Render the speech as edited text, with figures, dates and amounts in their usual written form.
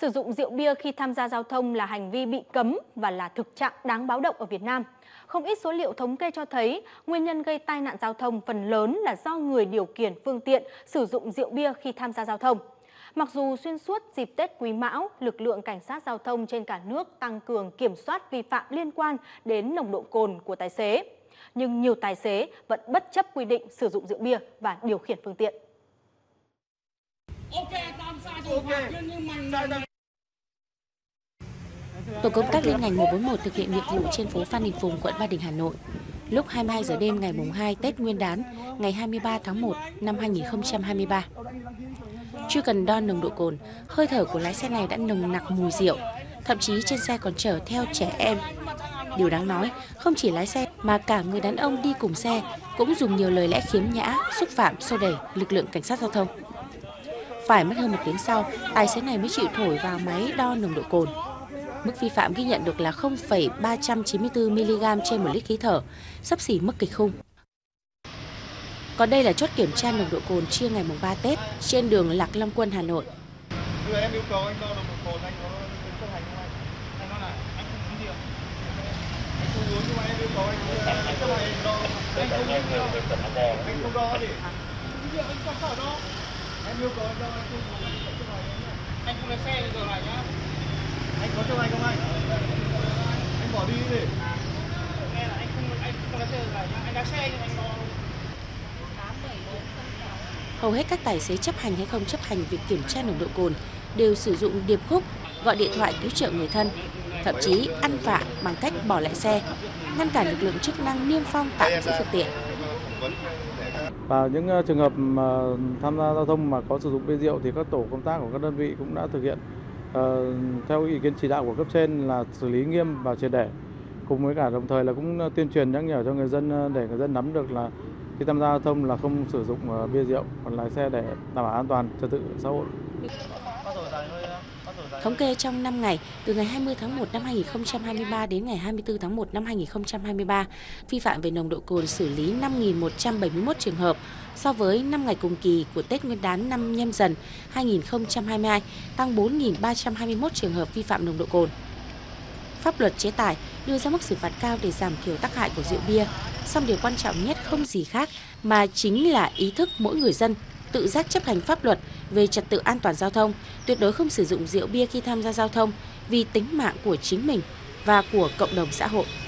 Sử dụng rượu bia khi tham gia giao thông là hành vi bị cấm và là thực trạng đáng báo động ở Việt Nam. Không ít số liệu thống kê cho thấy nguyên nhân gây tai nạn giao thông phần lớn là do người điều khiển phương tiện sử dụng rượu bia khi tham gia giao thông. Mặc dù xuyên suốt dịp Tết Quý Mão, lực lượng cảnh sát giao thông trên cả nước tăng cường kiểm soát vi phạm liên quan đến nồng độ cồn của tài xế, nhưng nhiều tài xế vẫn bất chấp quy định sử dụng rượu bia và điều khiển phương tiện. Tổ công tác liên ngành 141 thực hiện nhiệm vụ trên phố Phan Đình Phùng, quận Ba Đình, Hà Nội. Lúc 22 giờ đêm ngày mùng 2 Tết Nguyên đán, ngày 23 tháng 1 năm 2023. Chưa cần đo nồng độ cồn, hơi thở của lái xe này đã nồng nặc mùi rượu, thậm chí trên xe còn chở theo trẻ em. Điều đáng nói, không chỉ lái xe mà cả người đàn ông đi cùng xe cũng dùng nhiều lời lẽ khiếm nhã, xúc phạm, xô đẩy lực lượng cảnh sát giao thông. Phải mất hơn một tiếng sau, tài xế này mới chịu thổi vào máy đo nồng độ cồn. Mức vi phạm ghi nhận được là 0,394 mg trên 1 lít khí thở, xấp xỉ mức kịch khung. Còn đây là chốt kiểm tra nồng độ cồn trưa ngày mùng 3 Tết trên đường Lạc Long Quân, Hà Nội. Em yêu cầu anh đo nồng độ cồn, anh có chấp hành không anh? Anh nói là anh không uống rượu. Anh không uống nhưng mà em yêu cầu anh chấp hành đo. Anh không uống rượu. Anh không đo thì uống rượu anh có sợ đo. Em yêu cầu anh đo, anh không uống anh phải chấp hành nhá. Anh không lái xe giờ này nhá. Anh có chấp hành không anh? Anh bỏ đi đi. Nghe là anh không lái xe giờ này nhá. Anh lái xe nhưng anh đo. Hầu hết các tài xế chấp hành hay không chấp hành việc kiểm tra nồng độ cồn đều sử dụng điệp khúc, gọi điện thoại cứu trợ người thân, thậm chí ăn vạ bằng cách bỏ lại xe, ngăn cản lực lượng chức năng niêm phong tạm giữ phương tiện. Và những trường hợp mà tham gia giao thông mà có sử dụng bia rượu thì các tổ công tác của các đơn vị cũng đã thực hiện theo ý kiến chỉ đạo của cấp trên là xử lý nghiêm và triệt để, cùng với cả đồng thời là cũng tuyên truyền nhắc nhở cho người dân để người dân nắm được là khi tham gia giao thông là không sử dụng bia rượu, còn lái xe để đảm bảo an toàn trật tự xã hội. Thống kê trong 5 ngày, từ ngày 20 tháng 1 năm 2023 đến ngày 24 tháng 1 năm 2023, vi phạm về nồng độ cồn xử lý 5.171 trường hợp so với 5 ngày cùng kỳ của Tết Nguyên đán năm Nhâm Dần 2022, tăng 4.321 trường hợp vi phạm nồng độ cồn. Pháp luật chế tài đưa ra mức xử phạt cao để giảm thiểu tác hại của rượu bia. Song điều quan trọng nhất không gì khác mà chính là ý thức mỗi người dân tự giác chấp hành pháp luật về trật tự an toàn giao thông, tuyệt đối không sử dụng rượu bia khi tham gia giao thông vì tính mạng của chính mình và của cộng đồng xã hội.